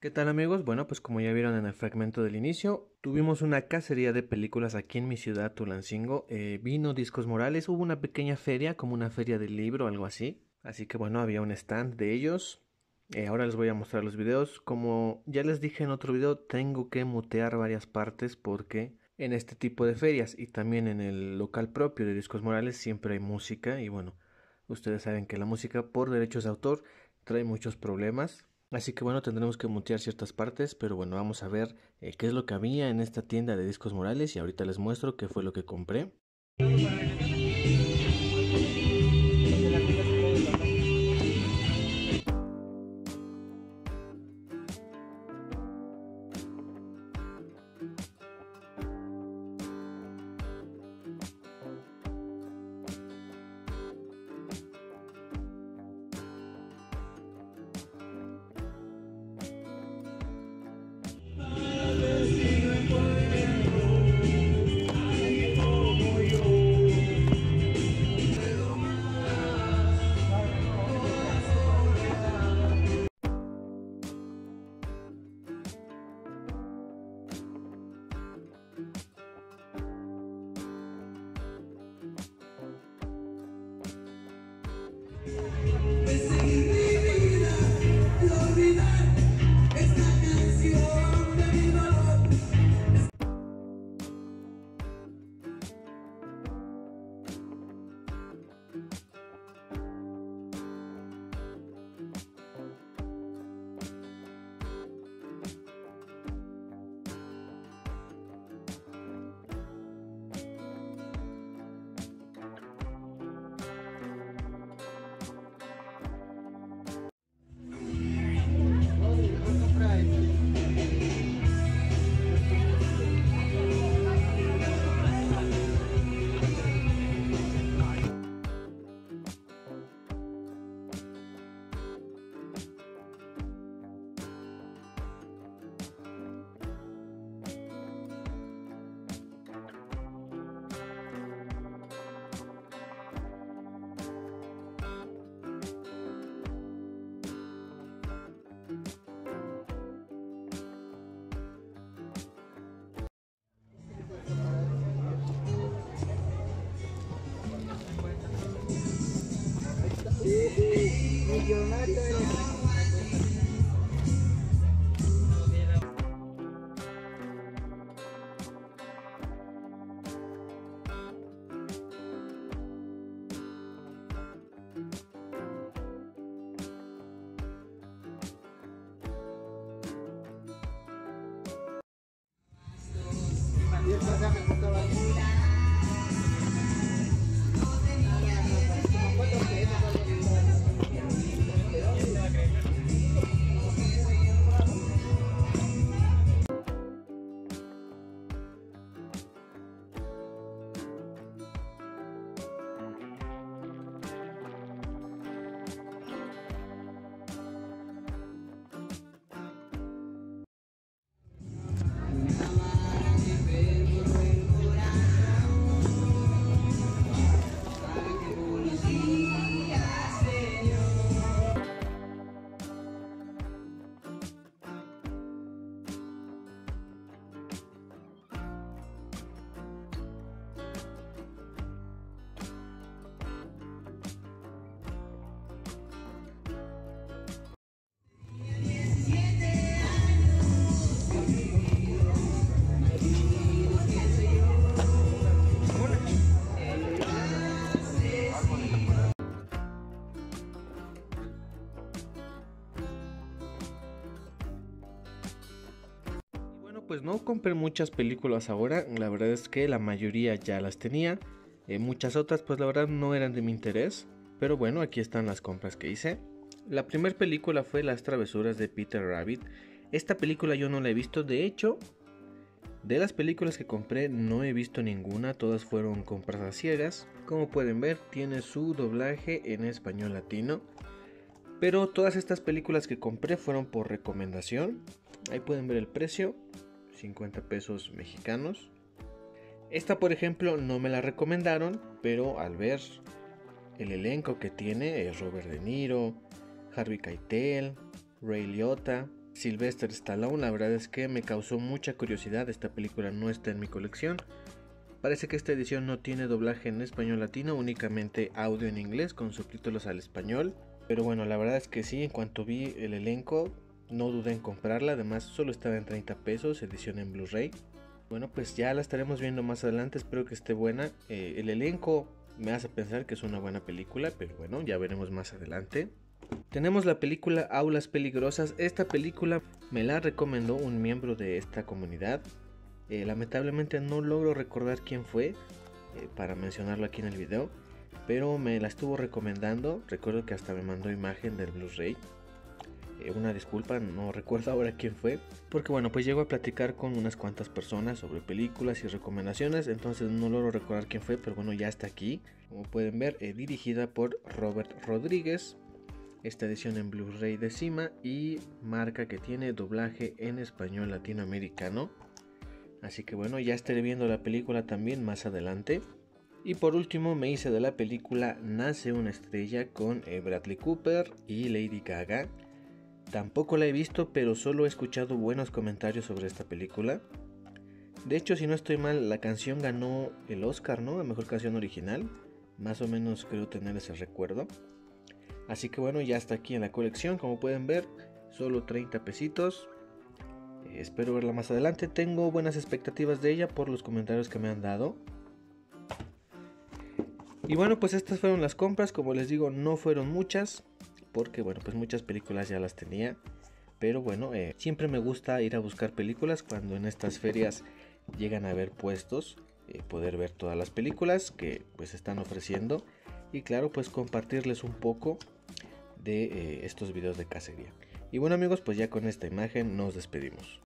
¿Qué tal, amigos? Bueno, pues como ya vieron en el fragmento del inicio, tuvimos una cacería de películas aquí en mi ciudad, Tulancingo. Vino Discos Morales, hubo una pequeña feria, como una feria del libro, algo así. Así que bueno, había un stand de ellos. Ahora les voy a mostrar los videos. Como ya les dije en otro video, tengo que mutear varias partes porque en este tipo de ferias y también en el local propio de Discos Morales siempre hay música. Y bueno, ustedes saben que la música por derechos de autor trae muchos problemas. Así que bueno, tendremos que mutear ciertas partes, pero bueno, vamos a ver qué es lo que había en esta tienda de Discos Morales y ahorita les muestro qué fue lo que compré. Pues no compré muchas películas ahora, la verdad es que la mayoría ya las tenía, muchas otras pues la verdad no eran de mi interés, pero bueno, aquí están las compras que hice. La primera película fue Las Travesuras de Peter Rabbit. Esta película yo no la he visto, de hecho, de las películas que compré no he visto ninguna, todas fueron compras a ciegas. Como pueden ver, tiene su doblaje en español latino, pero todas estas películas que compré fueron por recomendación. Ahí pueden ver el precio, 50 pesos mexicanos. Esta por ejemplo no me la recomendaron, pero al ver El elenco que tiene es Robert De Niro, Harvey Keitel, Ray Liotta, Sylvester Stallone. La verdad es que me causó mucha curiosidad. Esta película no está en mi colección. Parece que esta edición no tiene doblaje en español latino, únicamente audio en inglés con subtítulos al español. Pero bueno, la verdad es que sí, en cuanto vi el elenco no dudé en comprarla. Además solo estaba en 30 pesos, edición en Blu-ray. Bueno, pues ya la estaremos viendo más adelante, espero que esté buena. El elenco me hace pensar que es una buena película, pero bueno, ya veremos más adelante. Tenemos la película Aulas Peligrosas. Esta película me la recomendó un miembro de esta comunidad. Lamentablemente no logro recordar quién fue para mencionarlo aquí en el video, pero me la estuvo recomendando. Recuerdo que hasta me mandó imagen del Blu-ray. Una disculpa, no recuerdo ahora quién fue, porque bueno, pues llego a platicar con unas cuantas personas sobre películas y recomendaciones, entonces no logro recordar quién fue, pero bueno, ya está aquí. Como pueden ver, dirigida por Robert Rodríguez. Esta edición en Blu-ray de Sima y marca que tiene doblaje en español latinoamericano. Así que bueno, ya estaré viendo la película también más adelante. Y por último me hice de la película Nace una estrella con Bradley Cooper y Lady Gaga. Tampoco la he visto, pero solo he escuchado buenos comentarios sobre esta película. De hecho, si no estoy mal, la canción ganó el Oscar, ¿no? La mejor canción original. Más o menos creo tener ese recuerdo. Así que bueno, ya está aquí en la colección, como pueden ver. Solo 30 pesitos. Espero verla más adelante, tengo buenas expectativas de ella por los comentarios que me han dado. Y bueno, pues estas fueron las compras, como les digo, no fueron muchas, porque bueno, pues muchas películas ya las tenía. Pero bueno, siempre me gusta ir a buscar películas cuando en estas ferias llegan a haber puestos, poder ver todas las películas que pues están ofreciendo. Y claro, pues compartirles un poco de estos videos de cacería. Y bueno amigos, pues ya con esta imagen nos despedimos.